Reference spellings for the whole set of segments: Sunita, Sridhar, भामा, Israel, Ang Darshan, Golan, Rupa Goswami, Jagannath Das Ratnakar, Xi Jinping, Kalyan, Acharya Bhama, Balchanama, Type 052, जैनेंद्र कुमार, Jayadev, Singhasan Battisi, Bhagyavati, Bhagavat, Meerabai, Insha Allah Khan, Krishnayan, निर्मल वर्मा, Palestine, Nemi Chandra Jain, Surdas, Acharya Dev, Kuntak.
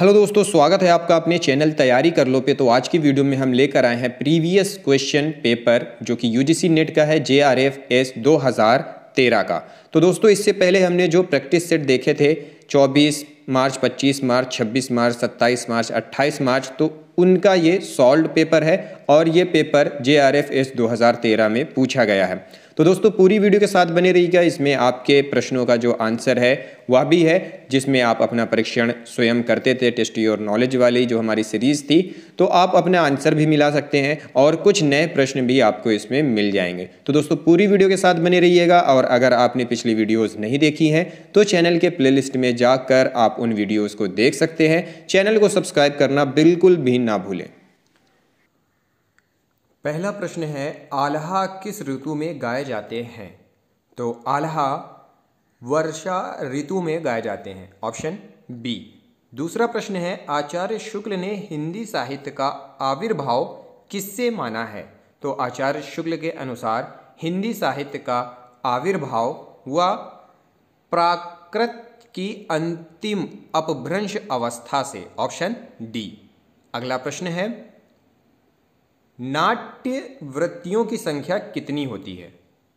Hello दोस्तों, स्वागत है आपका अपने चैनल तैयारी कर लो पे। तो आज की वीडियो में हम लेकर आए हैं प्रीवियस क्वेश्चन पेपर जो कि यूजीसी नेट का है, जेआरएफएस 2013 का। तो दोस्तों, इससे पहले हमने जो प्रैक्टिस सेट देखे थे 24 मार्च, 25 मार्च, 26 मार्च, 27 मार्च, 28 मार्च, तो उनका ये सॉल्व्ड पेपर है और ये पेपर जेआरएफएस 2013 में पूछा गया है। तो दोस्तों, पूरी वीडियो के साथ बने रहिएगा। इसमें आपके प्रश्नों का जो आंसर है वह भी है, जिसमें आप अपना परीक्षण स्वयं करते थे। टेस्ट योर नॉलेज वाली जो हमारी सीरीज़ थी, तो आप अपना आंसर भी मिला सकते हैं और कुछ नए प्रश्न भी आपको इसमें मिल जाएंगे। तो दोस्तों, पूरी वीडियो के साथ बने रहिएगा। और अगर आपने पिछली वीडियोस नहीं देखी हैं तो चैनल के प्लेलिस्ट में जाकर आप उन वीडियोस को देख सकते हैं। चैनल को सब्सक्राइब करना बिल्कुल भी ना भूलें। पहला प्रश्न है, आल्हा किस ऋतु में गाए जाते हैं? तो आल्हा वर्षा ऋतु में गाए जाते हैं, ऑप्शन बी। दूसरा प्रश्न है, आचार्य शुक्ल ने हिंदी साहित्य का आविर्भाव किससे माना है? तो आचार्य शुक्ल के अनुसार हिंदी साहित्य का आविर्भाव व प्राकृत की अंतिम अपभ्रंश अवस्था से, ऑप्शन डी। अगला प्रश्न है, नाट्य वृत्तियों की संख्या कितनी होती है?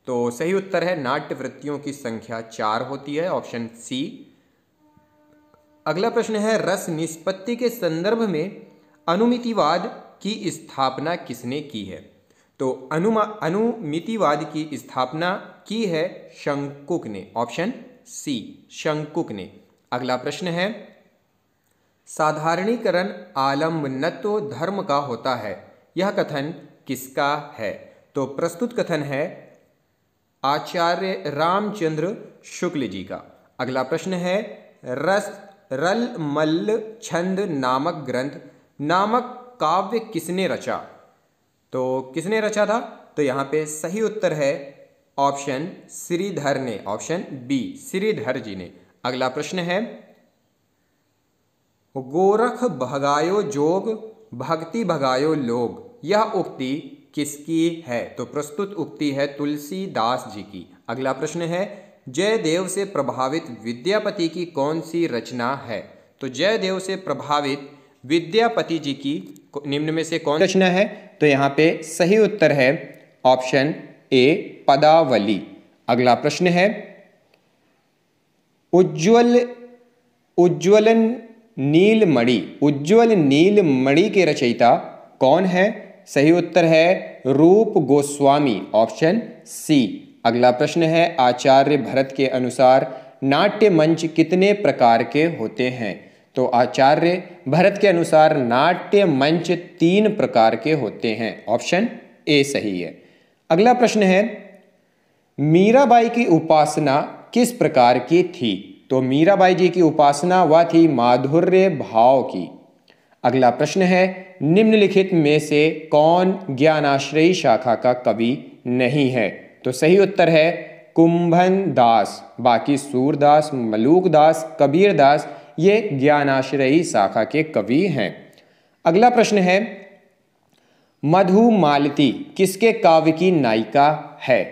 तो सही उत्तर है, नाट्य वृत्तियों की संख्या 4 होती है, ऑप्शन सी। अगला प्रश्न है, रस निष्पत्ति के संदर्भ में अनुमितिवाद की स्थापना किसने की है? तो अनुमितिवाद की स्थापना की है शंकुक ने, ऑप्शन सी, शंकुक ने। अगला प्रश्न है, साधारणीकरण आलम्बनत्व धर्म का होता है, यह कथन किसका है? तो प्रस्तुत कथन है आचार्य रामचंद्र शुक्ल जी का। अगला प्रश्न है, रस रल मल्ल छंद नामक ग्रंथ नामक काव्य किसने रचा? तो किसने रचा था? तो यहाँ पे सही उत्तर है ऑप्शन श्रीधर ने, ऑप्शन बी, श्रीधर जी ने। अगला प्रश्न है, गोरख भगायो जोग भक्ति भगायो लोग, यह उक्ति किसकी है? तो प्रस्तुत उक्ति है तुलसीदास जी की। अगला प्रश्न है, जयदेव से प्रभावित विद्यापति की कौन सी रचना है? तो जयदेव से प्रभावित विद्यापति जी की निम्न में से कौन रचना है? तो यहाँ पे सही उत्तर है ऑप्शन ए, पदावली। अगला प्रश्न है, उज्ज्वल नीलमणि के रचयिता कौन है? सही उत्तर है रूप गोस्वामी, ऑप्शन सी। अगला प्रश्न है, आचार्य भरत के अनुसार नाट्य मंच कितने प्रकार के होते हैं? तो आचार्य भरत के अनुसार नाट्य मंच 3 प्रकार के होते हैं, ऑप्शन ए सही है। अगला प्रश्न है, मीराबाई की उपासना किस प्रकार की थी? तो मीराबाई जी की उपासना वह थी माधुर्य भाव की। अगला प्रश्न है, निम्नलिखित में से कौन ज्ञानाश्रयी शाखा का कवि नहीं है? तो सही उत्तर है कुंभन दास, बाकी सूरदास, मलूक दास, कबीर दास ये ज्ञानाश्रयी शाखा के कवि हैं। अगला प्रश्न है, मधुमालती किसके काव्य की नायिका है?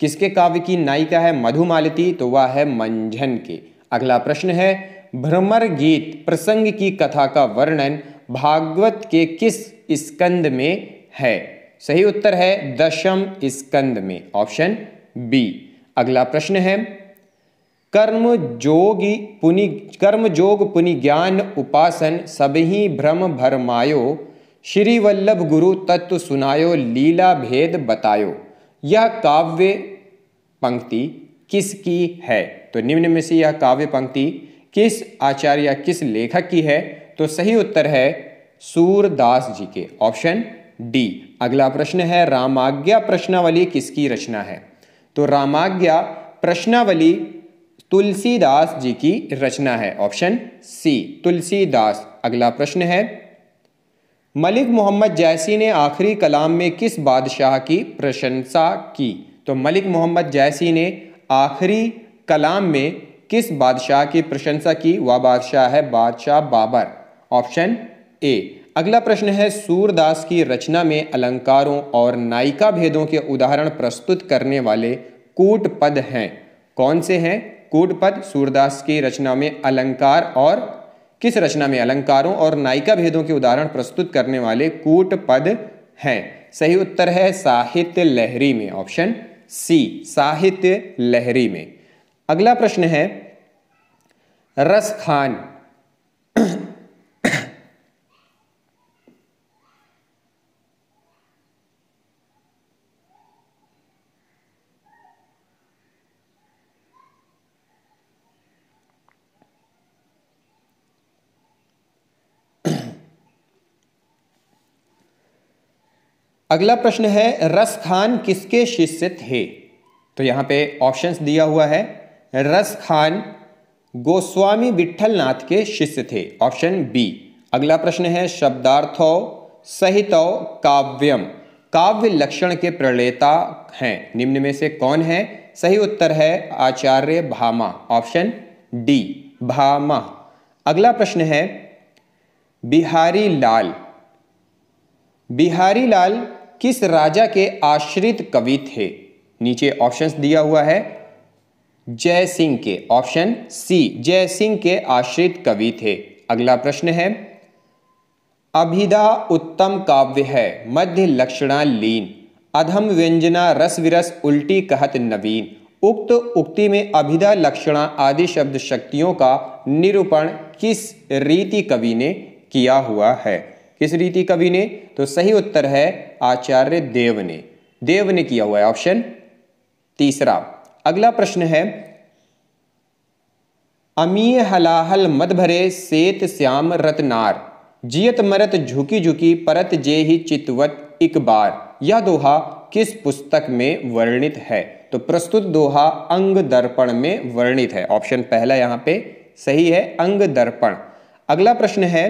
किसके काव्य की नायिका है मधुमालती? तो वह है मंझन के। अगला प्रश्न है, भ्रमर गीत प्रसंग की कथा का वर्णन भागवत के किस स्कंद में है? सही उत्तर है 10वें स्कंद में, ऑप्शन बी। अगला प्रश्न है, कर्मजोग पुनि ज्ञान उपासन सबही भ्रम भरमायो, श्री वल्लभ गुरु तत्व सुनायो, लीला भेद बतायो, यह काव्य पंक्ति किसकी है? तो निम्न में से यह काव्य पंक्ति किस आचार्य या किस लेखक की है? तो सही उत्तर है सूरदास जी के, ऑप्शन डी। अगला प्रश्न है, रामाज्ञा प्रश्नावली किसकी रचना है? तो रामाज्ञा प्रश्नावली तुलसीदास जी की रचना है, ऑप्शन सी, तुलसीदास। अगला प्रश्न है, मलिक मोहम्मद जैसी ने आखिरी कलाम में किस बादशाह की प्रशंसा की? तो मलिक मोहम्मद जैसी ने आखिरी कलाम में किस बादशाह की प्रशंसा की? वह बादशाह है बादशाह बाबर, ऑप्शन ए। अगला प्रश्न है, सूरदास की रचना में अलंकारों और नायिका भेदों के उदाहरण प्रस्तुत करने वाले कूट पद हैं, कौन से हैं? कूट पद सूरदास की रचना में अलंकार और किस रचना में अलंकारों और नायिका भेदों के उदाहरण प्रस्तुत करने वाले कूट पद हैं? सही उत्तर है साहित्य लहरी में, ऑप्शन सी साहित्य लहरी में। अगला प्रश्न है रसखान अगला प्रश्न है रसखान किसके शिष्य थे? तो यहाँ पे ऑप्शंस दिया हुआ है रसखान गोस्वामी विट्ठलनाथ के शिष्य थे, ऑप्शन बी। अगला प्रश्न है शब्दार्थौ सहितौ काव्यम काव्य लक्षण के प्रणेता हैं, निम्न में से कौन है? सही उत्तर है आचार्य भामा, ऑप्शन डी भामा। अगला प्रश्न है बिहारी लाल, बिहारी लाल किस राजा के आश्रित कवि थे? नीचे ऑप्शंस दिया हुआ है जयसिंह के, ऑप्शन सी जयसिंह के आश्रित कवि थे। अगला प्रश्न है अभिधा उत्तम काव्य है, मध्य लक्षणा लीन, अधम व्यंजना रस विरस उल्टी कहत नवीन, उक्त उक्ति में अभिधा लक्षणा आदि शब्द शक्तियों का निरूपण किस रीति कवि ने किया हुआ है? किस रीति कवि ने? तो सही उत्तर है आचार्य देव ने, देव ने किया हुआ है, ऑप्शन तीसरा। अगला प्रश्न है अमीय हलाहल मत भरे सेत श्याम रतनार, जियत मरत झुकी झुकी परत जे ही चितवत एक बार, यह दोहा किस पुस्तक में वर्णित है? तो प्रस्तुत दोहा अंग दर्पण में वर्णित है, ऑप्शन पहला यहाँ पे सही है अंग दर्पण। अगला प्रश्न है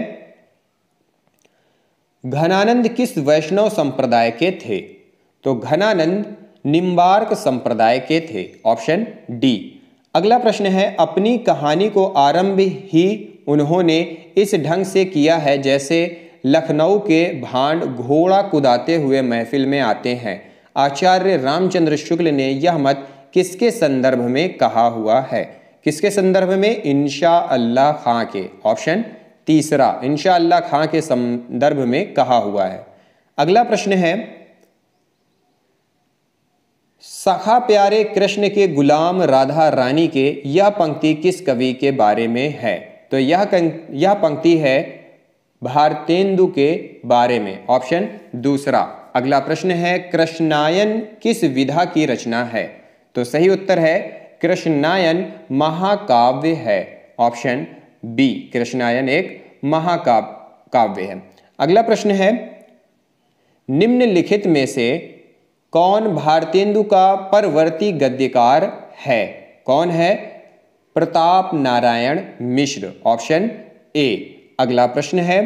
घनानंद किस वैष्णव संप्रदाय के थे? तो घनानंद निम्बार्क संप्रदाय के थे, ऑप्शन डी। अगला प्रश्न है अपनी कहानी को आरंभ ही उन्होंने इस ढंग से किया है जैसे लखनऊ के भांड घोड़ा कुदाते हुए महफिल में आते हैं, आचार्य रामचंद्र शुक्ल ने यह मत किसके संदर्भ में कहा हुआ है? किसके संदर्भ में? इंशा अल्लाह खां के, ऑप्शन तीसरा, इंशा अल्लाह खां के संदर्भ में कहा हुआ है। अगला प्रश्न है सखा प्यारे कृष्ण के गुलाम राधा रानी के, यह पंक्ति किस कवि के बारे में है? तो यह पंक्ति है भारतेंदु के बारे में, ऑप्शन दूसरा। अगला प्रश्न है कृष्णायन किस विधा की रचना है? तो सही उत्तर है कृष्णायन महाकाव्य है, ऑप्शन बी कृष्णायन एक महाकाव्य है। अगला प्रश्न है निम्नलिखित में से कौन भारतेंदु का परवर्ती गद्यकार है? कौन है? Pratap Narayan Mishra, option A. अगला प्रश्न है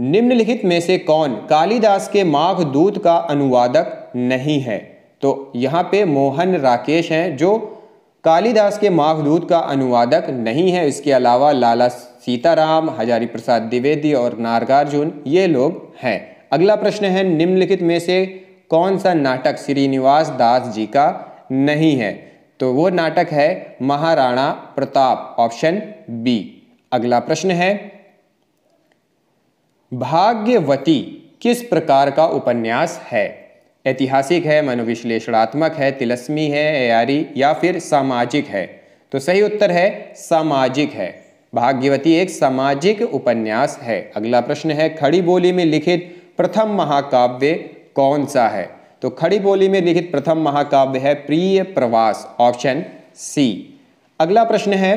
निम्नलिखित में से कौन कालिदास के माघदूत का अनुवादक नहीं है? तो यहाँ पे मोहन राकेश हैं जो कालिदास के माघदूत का अनुवादक नहीं है, इसके अलावा लाला सीताराम, हजारी प्रसाद द्विवेदी और नागार्जुन ये लोग हैं। अगला प्रश्न है निम्नलिखित में से कौन सा नाटक श्रीनिवास दास जी का नहीं है? तो वो नाटक है महाराणा प्रताप, ऑप्शन बी। अगला प्रश्न है भाग्यवती किस प्रकार का उपन्यास है? ऐतिहासिक है, मनोविश्लेषणात्मक है, तिलस्मी है, एआरी या फिर सामाजिक है? तो सही उत्तर है सामाजिक है, भाग्यवती एक सामाजिक उपन्यास है। अगला प्रश्न है खड़ी बोली में लिखित प्रथम महाकाव्य कौन सा है? तो खड़ी बोली में लिखित प्रथम महाकाव्य है प्रिय प्रवास, ऑप्शन सी। अगला प्रश्न है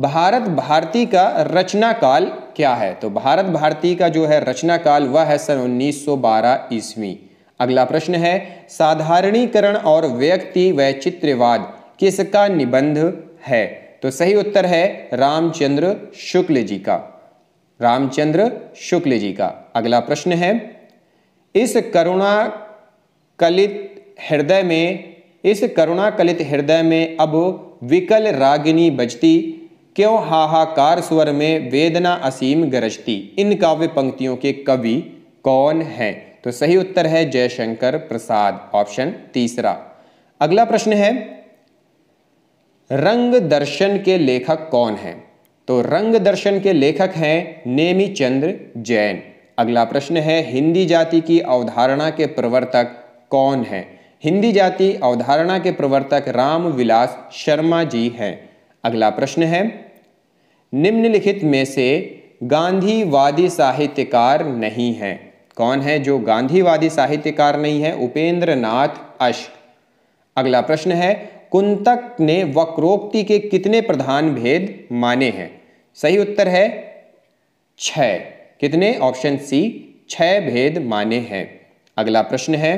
भारत भारती का रचना काल क्या है? तो भारत भारती का जो है रचना काल वह है सन 1912 ईस्वी। अगला प्रश्न है साधारणीकरण और व्यक्ति वैचित्र्यवाद किसका निबंध है? तो सही उत्तर है रामचंद्र शुक्ल जी का, रामचंद्र शुक्ल जी का। अगला प्रश्न है इस करुणा कलित हृदय में अब विकल रागिनी बजती, क्यों हाहाकार स्वर में वेदना असीम गरजती, इन काव्य पंक्तियों के कवि कौन हैं? तो सही उत्तर है जयशंकर प्रसाद, ऑप्शन तीसरा। अगला प्रश्न है रंग दर्शन के लेखक कौन हैं? तो रंग दर्शन के लेखक हैं नेमी चंद्र जैन। अगला प्रश्न है हिंदी जाति की अवधारणा के प्रवर्तक कौन हैं? हिंदी जाति अवधारणा के प्रवर्तक राम विलास शर्मा जी हैं। अगला प्रश्न है निम्नलिखित में से गांधीवादी साहित्यकार नहीं हैं। कौन है जो गांधीवादी साहित्यकार नहीं है? उपेंद्र नाथ अश्क। अगला प्रश्न है कुंतक ने वक्रोक्ति के कितने प्रधान भेद माने हैं? सही उत्तर है 6। कितने? ऑप्शन सी 6 भेद माने हैं। अगला प्रश्न है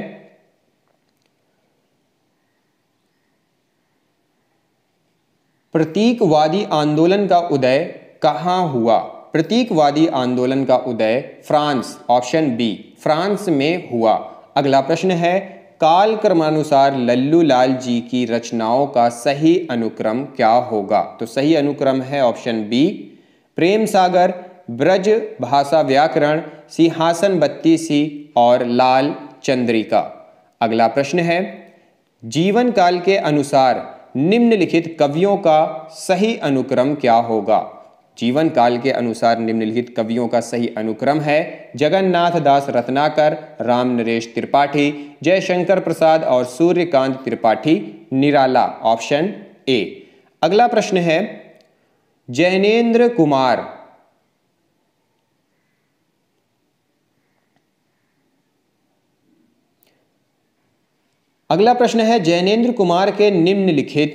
प्रतीकवादी आंदोलन का उदय कहाँ हुआ? प्रतीकवादी आंदोलन का उदय फ्रांस, ऑप्शन बी फ्रांस में हुआ। अगला प्रश्न है काल क्रमानुसार लल्लू लाल जी की रचनाओं का सही अनुक्रम क्या होगा? तो सही अनुक्रम है ऑप्शन बी प्रेम सागर, ब्रज भाषा व्याकरण, सिंहासन बत्तीसी और लाल चंद्रिका। अगला प्रश्न है जीवन काल के अनुसार निम्नलिखित कवियों का सही अनुक्रम क्या होगा? जीवन काल के अनुसार निम्नलिखित कवियों का सही अनुक्रम है जगन्नाथ दास रत्नाकर, राम नरेश त्रिपाठी, जयशंकर प्रसाद और सूर्यकांत त्रिपाठी निराला, ऑप्शन ए। अगला प्रश्न है जैनेंद्र कुमार के निम्नलिखित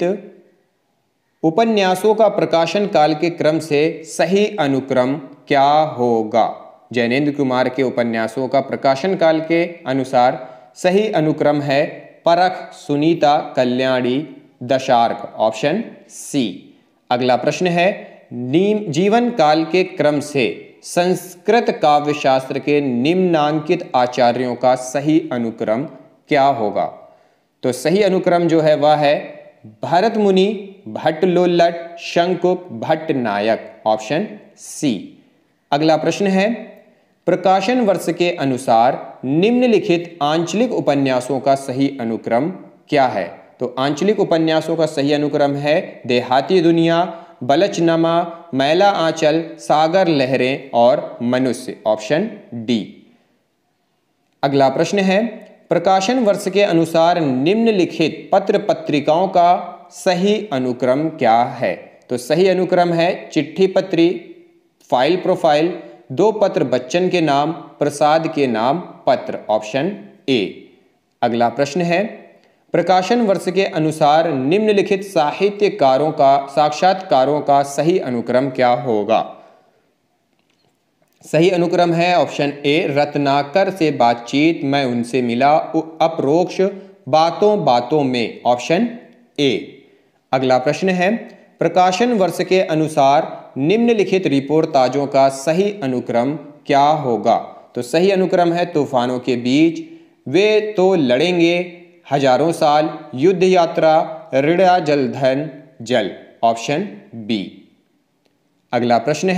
उपन्यासों का प्रकाशन काल के क्रम से सही अनुक्रम क्या होगा? जैनेंद्र कुमार के उपन्यासों का प्रकाशन काल के अनुसार सही अनुक्रम है परख, सुनीता, कल्याणी, दशार्क, ऑप्शन सी। अगला प्रश्न है जीवन काल के क्रम से संस्कृत काव्यशास्त्र के निम्नांकित आचार्यों का सही अनुक्रम क्या होगा? तो सही अनुक्रम जो है वह है भरत मुनि, भट्ट लोल्लट, शंकु, भट्ट नायक, ऑप्शन सी। अगला प्रश्न है प्रकाशन वर्ष के अनुसार निम्नलिखित आंचलिक उपन्यासों का सही अनुक्रम क्या है? तो आंचलिक उपन्यासों का सही अनुक्रम है देहाती दुनिया, बलचनामा, मैला आंचल, सागर लहरें और मनुष्य, ऑप्शन डी। अगला प्रश्न है प्रकाशन वर्ष के अनुसार निम्नलिखित पत्र पत्रिकाओं का सही अनुक्रम क्या है? तो सही अनुक्रम है चिट्ठी पत्री, फाइल प्रोफाइल, दो पत्र बच्चन के नाम, प्रसाद के नाम पत्र, ऑप्शन ए। अगला प्रश्न है प्रकाशन वर्ष के अनुसार निम्नलिखित साहित्यकारों का साक्षात्कारों का सही अनुक्रम क्या होगा? सही अनुक्रम है ऑप्शन ए रत्नाकर से बातचीत, मैं उनसे मिला, अप्रोक्ष, बातों बातों में, ऑप्शन ए। अगला प्रश्न है प्रकाशन वर्ष के अनुसार निम्नलिखित रिपोर्टाजों का सही अनुक्रम क्या होगा? तो सही अनुक्रम है तूफानों के बीच, वे तो लड़ेंगे, हजारों साल, युद्ध यात्रा, ऋणा जलधन जल, ऑप्शन बी। अगला प्रश्न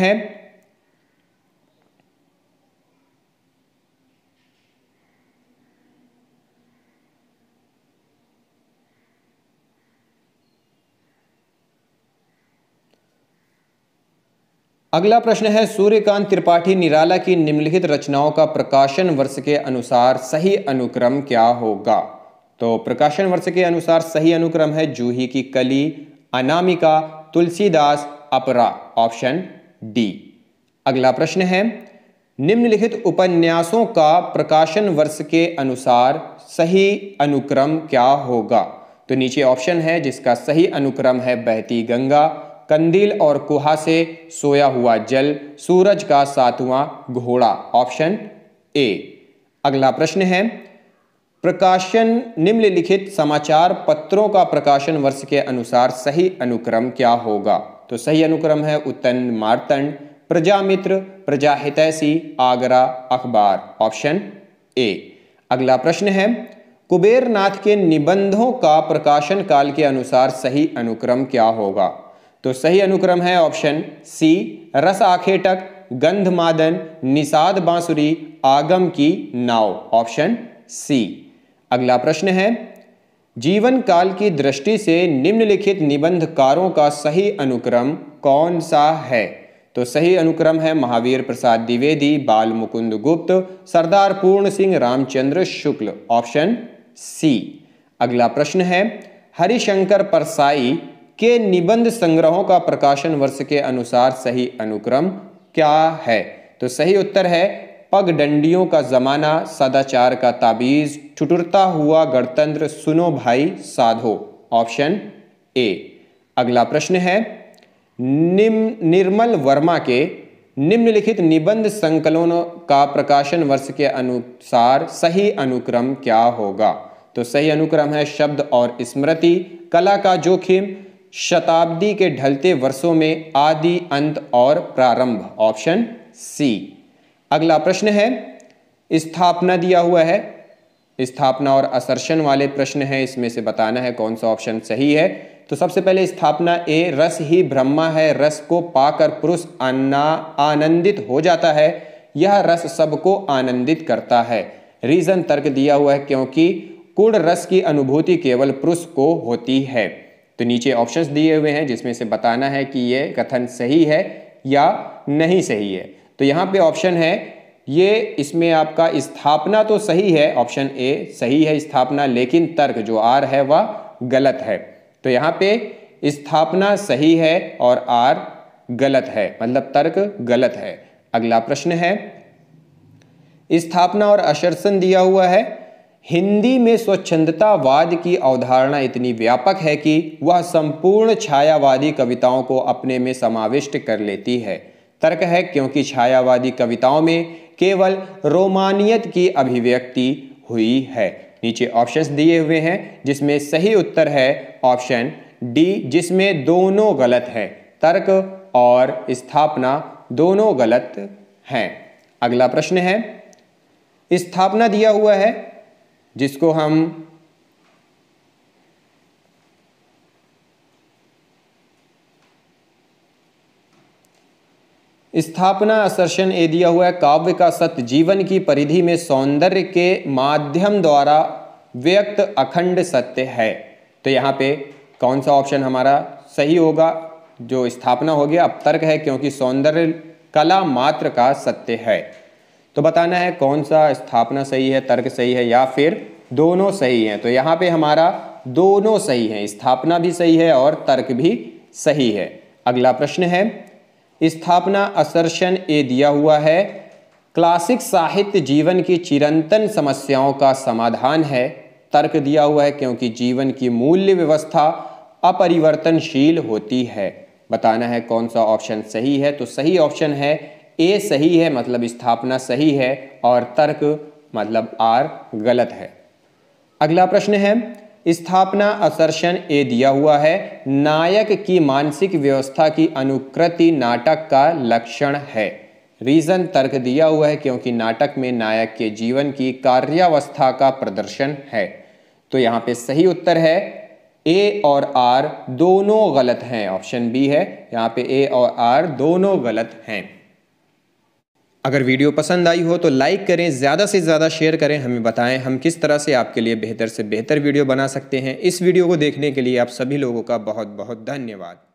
है सूर्यकांत त्रिपाठी निराला की निम्नलिखित रचनाओं का प्रकाशन वर्ष के अनुसार सही अनुक्रम क्या होगा? तो प्रकाशन वर्ष के अनुसार सही अनुक्रम है जूही की कली, अनामिका, तुलसीदास, अपरा, ऑप्शन डी। अगला प्रश्न है निम्नलिखित उपन्यासों का प्रकाशन वर्ष के अनुसार सही अनुक्रम क्या होगा? तो नीचे ऑप्शन है जिसका सही अनुक्रम है बहती गंगा, कंदील और कुहा से, सोया हुआ जल, सूरज का सातवां घोड़ा, ऑप्शन ए। अगला प्रश्न है प्रकाशन निम्नलिखित समाचार पत्रों का प्रकाशन वर्ष के अनुसार सही अनुक्रम क्या होगा? तो सही अनुक्रम है उत्तन मार्तंड, प्रजामित्र, प्रजाहितैषी, आगरा अखबार, ऑप्शन ए। अगला प्रश्न है कुबेरनाथ के निबंधों का प्रकाशन काल के अनुसार सही अनुक्रम क्या होगा? तो सही अनुक्रम है ऑप्शन सी रस आखेटक, गंधमादन, निषाद बांसुरी, आगम की नाव, ऑप्शन सी। अगला प्रश्न है जीवन काल की दृष्टि से निम्नलिखित निबंधकारों का सही अनुक्रम कौन सा है? तो सही अनुक्रम है महावीर प्रसाद द्विवेदी, बाल मुकुंद गुप्त, सरदार पूर्ण सिंह रामचंद्र शुक्ल, ऑप्शन सी। अगला प्रश्न है हरिशंकर परसाई के निबंध संग्रहों का प्रकाशन वर्ष के अनुसार सही अनुक्रम क्या है? तो सही उत्तर है पगडंडियों का जमाना, सदाचार का ताबीज, ठुठुरता हुआ गणतंत्र, सुनो भाई साधो, ऑप्शन ए। अगला प्रश्न है निर्मल वर्मा के निम्नलिखित निबंध संकलनों का प्रकाशन वर्ष के अनुसार सही अनुक्रम क्या होगा? तो सही अनुक्रम है शब्द और स्मृति, कला का जोखिम, शताब्दी के ढलते वर्षों में आदि, अंत और प्रारंभ, ऑप्शन सी। अगला प्रश्न है स्थापना दिया हुआ है, स्थापना और असर्शन वाले प्रश्न हैं, इसमें से बताना है कौन सा ऑप्शन सही है। तो सबसे पहले स्थापना ए, रस ही ब्रह्मा है, रस को पाकर पुरुष आनंदित हो जाता है, यह रस सबको आनंदित करता है। रीजन तर्क दिया हुआ है क्योंकि कुड़ रस की अनुभूति केवल पुरुष को होती है। तो नीचे ऑप्शंस दिए हुए हैं जिसमें से बताना है कि ये कथन सही है या नहीं सही है। तो यहाँ पे ऑप्शन है ये, इसमें आपका स्थापना तो सही है, ऑप्शन ए सही है स्थापना, लेकिन तर्क जो आर है वह गलत है। तो यहाँ पे स्थापना सही है और आर गलत है, मतलब तर्क गलत है। अगला प्रश्न है स्थापना और असर्शन दिया हुआ है, हिंदी में स्वच्छंदतावाद की अवधारणा इतनी व्यापक है कि वह संपूर्ण छायावादी कविताओं को अपने में समाविष्ट कर लेती है। तर्क है क्योंकि छायावादी कविताओं में केवल रोमानियत की अभिव्यक्ति हुई है। नीचे ऑप्शंस दिए हुए हैं जिसमें सही उत्तर है ऑप्शन डी, जिसमें दोनों गलत है, तर्क और स्थापना दोनों गलत हैं। अगला प्रश्न है स्थापना दिया हुआ है जिसको हम स्थापना असर्शन ए दिया हुआ है, काव्य का सत्य जीवन की परिधि में सौंदर्य के माध्यम द्वारा व्यक्त अखंड सत्य है। तो यहाँ पे कौन सा ऑप्शन हमारा सही होगा? जो स्थापना हो गया। अब तर्क है क्योंकि सौंदर्य कला मात्र का सत्य है। तो बताना है कौन सा स्थापना सही है, तर्क सही है या फिर दोनों सही हैं। तो यहाँ पे हमारा दोनों सही हैं, स्थापना भी सही है और तर्क भी सही है। अगला प्रश्न है स्थापना असर्शन ए दिया हुआ है, क्लासिक साहित्य जीवन की चिरंतन समस्याओं का समाधान है। तर्क दिया हुआ है क्योंकि जीवन की मूल्य व्यवस्था अपरिवर्तनशील होती है। बताना है कौन सा ऑप्शन सही है। तो सही ऑप्शन है ए सही है, मतलब स्थापना सही है और तर्क मतलब आर गलत है। अगला प्रश्न है स्थापना असर्शन ए दिया हुआ है, नायक की मानसिक व्यवस्था की अनुकृति नाटक का लक्षण है। रीजन तर्क दिया हुआ है क्योंकि नाटक में नायक के जीवन की कार्यावस्था का प्रदर्शन है। तो यहाँ पे सही उत्तर है ए और आर दोनों गलत हैं, ऑप्शन बी है। यहाँ पे ए और आर दोनों गलत हैं। अगर वीडियो पसंद आई हो तो लाइक करें, ज़्यादा से ज़्यादा शेयर करें, हमें बताएं हम किस तरह से आपके लिए बेहतर से बेहतर वीडियो बना सकते हैं। इस वीडियो को देखने के लिए आप सभी लोगों का बहुत बहुत धन्यवाद।